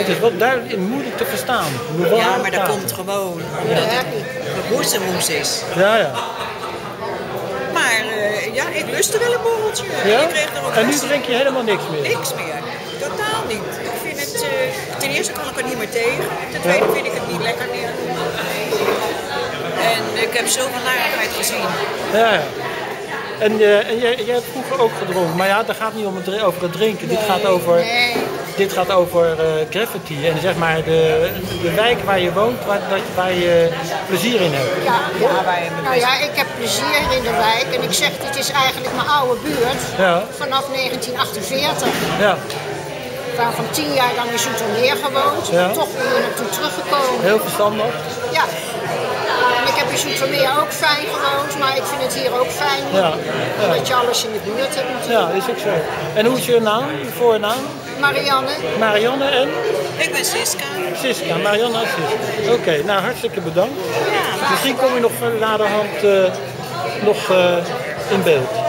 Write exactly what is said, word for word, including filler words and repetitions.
het is wel duidelijk moeilijk te verstaan. Moeilijk ja, maar dat komt gewoon omdat het woesemoes is. Ja, ja. Maar uh, ja, ik lustte wel een borreltje. Ja? Ik kreeg er ook en nu drink je helemaal niks meer? Niks meer. Totaal niet. Ik vind het, uh, ten eerste kan ik er niet meer tegen. Ten tweede vind ik het niet lekker meer. En ik heb zoveel narigheid gezien. Ja, ja. En, uh, en jij, jij hebt vroeger ook gedronken, maar ja, dat gaat niet om het, over het drinken. Nee, dit gaat over, nee. dit gaat over uh, graffiti en zeg maar de, de wijk waar je woont, waar, dat, waar je plezier in hebt. Ja, ja. Waar je nou ja, ik heb plezier in de wijk en ik zeg, dit is eigenlijk mijn oude buurt ja. vanaf negentien achtenveertig. Ja. Waarvan tien jaar lang in Southern Meer gewoond ja. en toch weer naartoe teruggekomen. Heel verstandig. Ja. Ik heb in Southern Meer ook fijn gewoond, maar ik vind het hier ook fijn. Ja, ja. Omdat je alles in de buurt hebt natuurlijk. Ja, is ook zo. En hoe is je naam, je voornaam? Marianne. Marianne en? Ik ben Ciska. Ciska, Marianne en Ciska. Oké, okay, nou hartstikke bedankt. Ja, misschien kom je nog naderhand uh, nog, uh, in beeld.